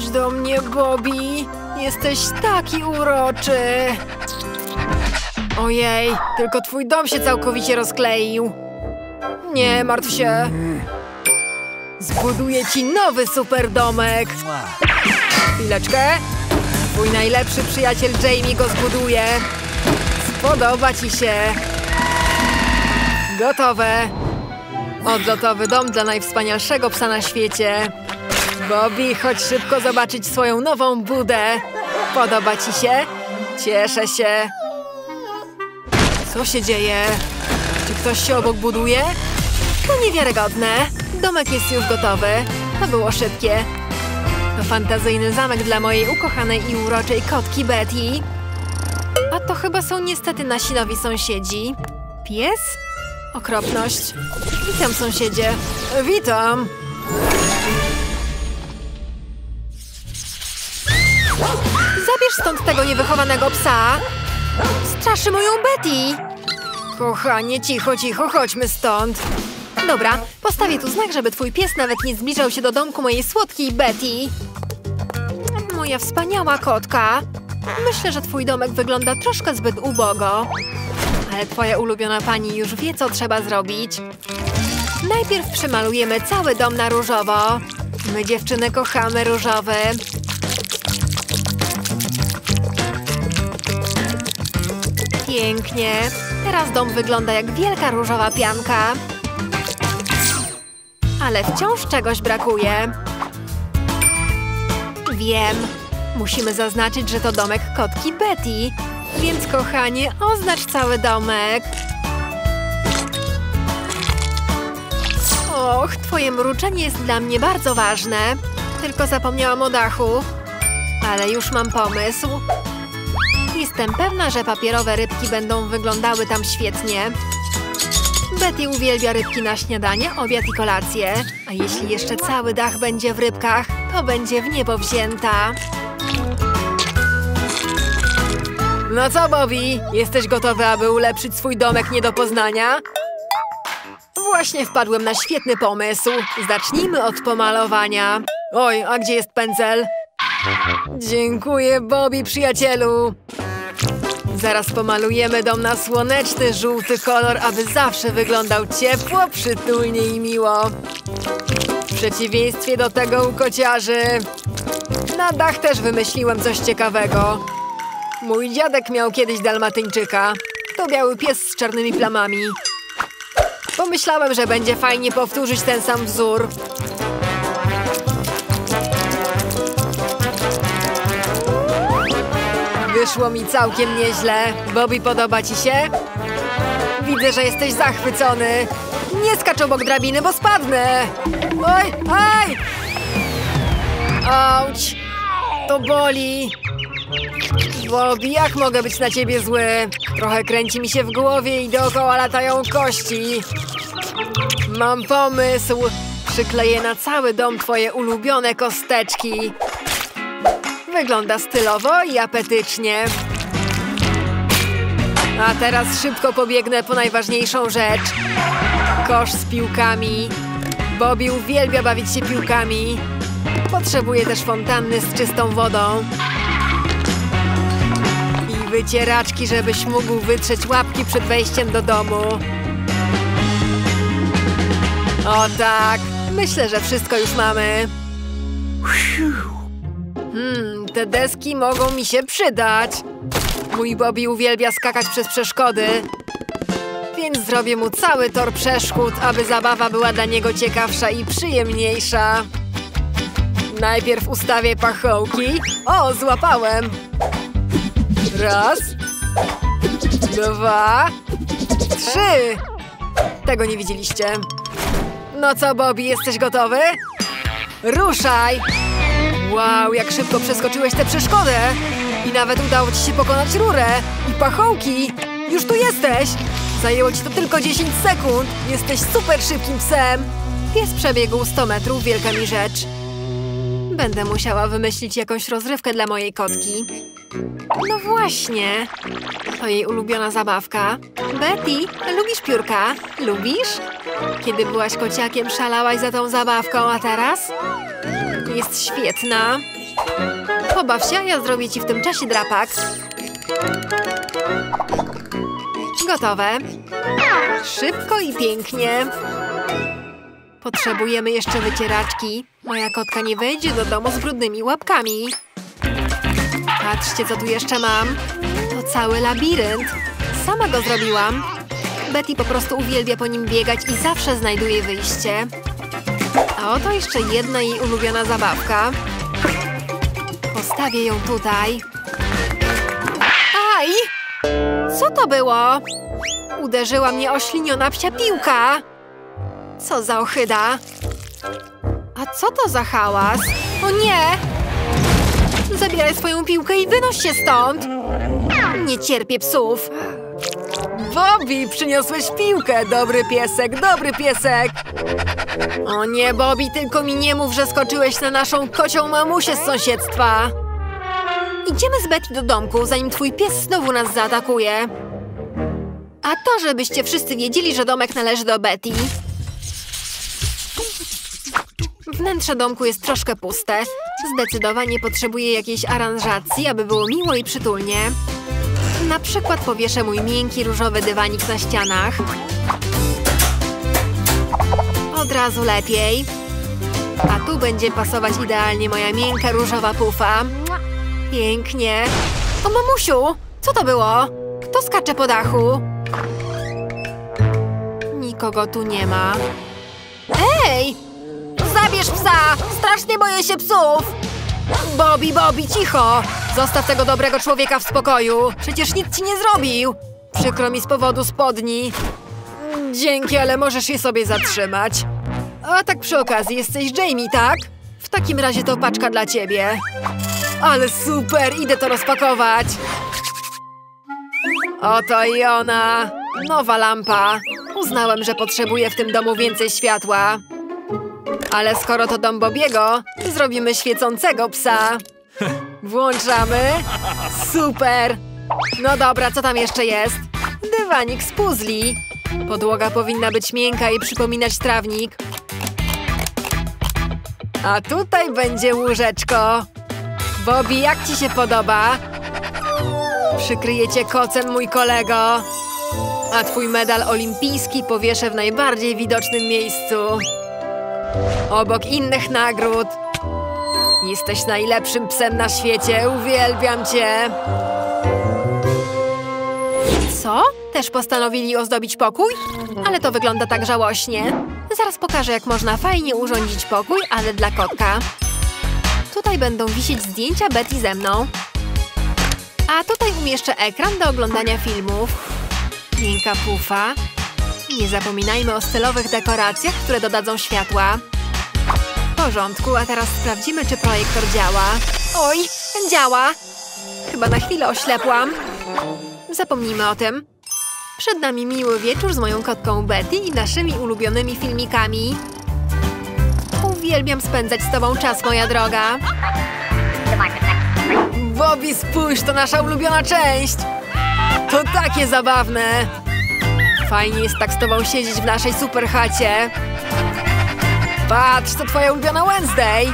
Chodź do mnie, Bobby. Jesteś taki uroczy. Ojej, tylko twój dom się całkowicie rozkleił. Nie martw się. Zbuduję ci nowy super domek. Chwileczkę. Twój najlepszy przyjaciel Jamie go zbuduje. Spodoba ci się. Gotowe. Odlotowy dom dla najwspanialszego psa na świecie. Bobby, chodź szybko zobaczyć swoją nową budę. Podoba ci się? Cieszę się. Co się dzieje? Czy ktoś się obok buduje? To niewiarygodne. Domek jest już gotowy. To było szybkie. To fantazyjny zamek dla mojej ukochanej i uroczej kotki Betty. A to chyba są niestety nasi nowi sąsiedzi. Pies? Okropność. Witam, sąsiedzie. Witam. Zabierz stąd tego niewychowanego psa. Straszy moją Betty. Kochanie, cicho, cicho, chodźmy stąd. Dobra, postawię tu znak, żeby twój pies nawet nie zbliżał się do domku mojej słodkiej Betty. Moja wspaniała kotka. Myślę, że twój domek wygląda troszkę zbyt ubogo. Ale twoja ulubiona pani już wie, co trzeba zrobić. Najpierw przemalujemy cały dom na różowo. My, dziewczyny, kochamy różowy. Pięknie. Teraz dom wygląda jak wielka różowa pianka. Ale wciąż czegoś brakuje. Wiem. Musimy zaznaczyć, że to domek kotki Betty. Więc, kochanie, oznacz cały domek. Och, twoje mruczenie jest dla mnie bardzo ważne. Tylko zapomniałam o dachu. Ale już mam pomysł. Jestem pewna, że papierowe rybki będą wyglądały tam świetnie. Betty uwielbia rybki na śniadanie, obiad i kolację. A jeśli jeszcze cały dach będzie w rybkach, to będzie w niebo wzięta. No co, Bobby? Jesteś gotowy, aby ulepszyć swój domek nie do poznania? Właśnie wpadłem na świetny pomysł. Zacznijmy od pomalowania. Oj, a gdzie jest pędzel? Dziękuję, Bobby, przyjacielu. Zaraz pomalujemy dom na słoneczny, żółty kolor, aby zawsze wyglądał ciepło, przytulnie i miło. W przeciwieństwie do tego u kociarzy. Na dach też wymyśliłem coś ciekawego. Mój dziadek miał kiedyś dalmatyńczyka. To biały pies z czarnymi plamami. Pomyślałem, że będzie fajnie powtórzyć ten sam wzór. Wyszło mi całkiem nieźle. Bobby, podoba ci się? Widzę, że jesteś zachwycony. Nie skacz obok drabiny, bo spadnę. Oj, aj! Auć! To boli. Bobby, jak mogę być na ciebie zły? Trochę kręci mi się w głowie i dookoła latają kości. Mam pomysł. Przykleję na cały dom twoje ulubione kosteczki. Wygląda stylowo i apetycznie. A teraz szybko pobiegnę po najważniejszą rzecz. Kosz z piłkami. Bobby uwielbia bawić się piłkami. Potrzebuje też fontanny z czystą wodą. I wycieraczki, żebyś mógł wytrzeć łapki przed wejściem do domu. O tak, myślę, że wszystko już mamy. Te deski mogą mi się przydać. Mój Bobby uwielbia skakać przez przeszkody, więc zrobię mu cały tor przeszkód, aby zabawa była dla niego ciekawsza i przyjemniejsza. Najpierw ustawię pachołki. O, złapałem. Raz, dwa, trzy. Tego nie widzieliście. No co, Bobby, jesteś gotowy? Ruszaj! Wow, jak szybko przeskoczyłeś tę przeszkodę! I nawet udało ci się pokonać rurę! I pachołki! Już tu jesteś! Zajęło ci to tylko 10 sekund! Jesteś super szybkim psem! Pies przebiegł 100 metrów, wielka mi rzecz. Będę musiała wymyślić jakąś rozrywkę dla mojej kotki. No właśnie! To jej ulubiona zabawka. Betty, lubisz piórka? Lubisz? Kiedy byłaś kociakiem, szalałaś za tą zabawką, a teraz? Jest świetna. Pobaw się, ja zrobię ci w tym czasie drapak. Gotowe. Szybko i pięknie. Potrzebujemy jeszcze wycieraczki. Moja kotka nie wejdzie do domu z brudnymi łapkami. Patrzcie, co tu jeszcze mam. To cały labirynt. Sama go zrobiłam. Betty po prostu uwielbia po nim biegać i zawsze znajduje wyjście. A oto jeszcze jedna jej ulubiona zabawka. Postawię ją tutaj. Aj! Co to było? Uderzyła mnie ośliniona psia piłka. Co za ohyda. A co to za hałas? O nie! Zabieraj swoją piłkę i wynoś się stąd! Nie cierpię psów! Bobby, przyniosłeś piłkę! Dobry piesek, dobry piesek! O nie, Bobby, tylko mi nie mów, że skoczyłeś na naszą kocią mamusię z sąsiedztwa! Idziemy z Betty do domku, zanim twój pies znowu nas zaatakuje. A to, żebyście wszyscy wiedzieli, że domek należy do Betty. Wnętrze domku jest troszkę puste. Zdecydowanie potrzebuję jakiejś aranżacji, aby było miło i przytulnie. Na przykład powieszę mój miękki, różowy dywanik na ścianach. Od razu lepiej. A tu będzie pasować idealnie moja miękka, różowa pufa. Pięknie. O mamusiu! Co to było? Kto skacze po dachu? Nikogo tu nie ma. Ej! Zabierz psa! Strasznie boję się psów! Bobby, Bobby, cicho! Zostaw tego dobrego człowieka w spokoju. Przecież nic ci nie zrobił. Przykro mi z powodu spodni. Dzięki, ale możesz je sobie zatrzymać. A tak przy okazji, jesteś Jamie, tak? W takim razie to paczka dla ciebie. Ale super, idę to rozpakować. Oto i ona. Nowa lampa. Uznałem, że potrzebuję w tym domu więcej światła. Ale skoro to dom Bobiego, zrobimy świecącego psa. Włączamy. Super. No dobra, co tam jeszcze jest? Dywanik z puzli. Podłoga powinna być miękka i przypominać trawnik. A tutaj będzie łóżeczko. Bobby, jak ci się podoba? Przykryjecie kocem, mój kolego. A twój medal olimpijski powieszę w najbardziej widocznym miejscu. Obok innych nagród. Jesteś najlepszym psem na świecie, uwielbiam cię. Co? Też postanowili ozdobić pokój? Ale to wygląda tak żałośnie. Zaraz pokażę, jak można fajnie urządzić pokój, ale dla kotka. Tutaj będą wisieć zdjęcia Betty ze mną. A tutaj umieszczę ekran do oglądania filmów. Miękka pufa. Nie zapominajmy o stylowych dekoracjach, które dodadzą światła. W porządku, a teraz sprawdzimy, czy projektor działa. Oj, działa! Chyba na chwilę oślepłam. Zapomnijmy o tym. Przed nami miły wieczór z moją kotką Betty i naszymi ulubionymi filmikami. Uwielbiam spędzać z tobą czas, moja droga. Bobby, spójrz, to nasza ulubiona część! To takie zabawne! Fajnie jest tak z tobą siedzieć w naszej super chacie. Patrz, to twoja ulubiona Wednesday!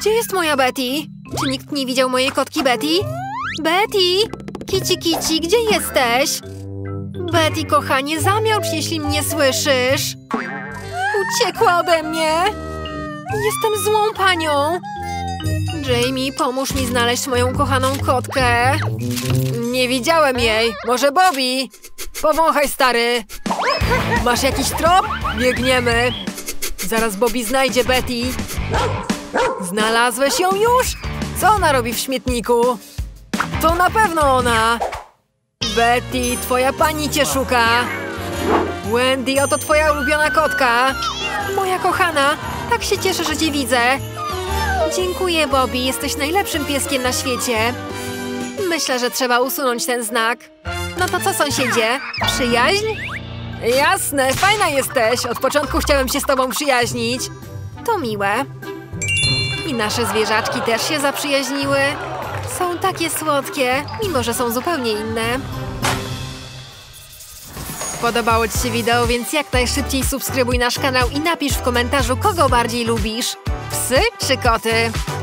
Gdzie jest moja Betty? Czy nikt nie widział mojej kotki Betty? Betty! Kici, kici, gdzie jesteś? Betty, kochanie, zamiącz, jeśli mnie słyszysz. Uciekła ode mnie. Jestem złą panią. Jamie, pomóż mi znaleźć moją kochaną kotkę. Nie widziałem jej. Może Bobby? Powąchaj, stary. Masz jakiś trop? Biegniemy. Zaraz Bobby znajdzie Betty. Znalazłeś ją już? Co ona robi w śmietniku? To na pewno ona. Betty, twoja pani cię szuka. Wendy, oto twoja ulubiona kotka. Moja kochana, tak się cieszę, że cię widzę. Dziękuję, Bobby, jesteś najlepszym pieskiem na świecie. Myślę, że trzeba usunąć ten znak. No to co, sąsiedzie? Przyjaźń? Jasne, fajna jesteś. Od początku chciałem się z tobą przyjaźnić. To miłe. I nasze zwierzaczki też się zaprzyjaźniły. Są takie słodkie, mimo że są zupełnie inne. W Podobało Ci się wideo, więc jak najszybciej subskrybuj nasz kanał i napisz w komentarzu, kogo bardziej lubisz. Psy czy koty?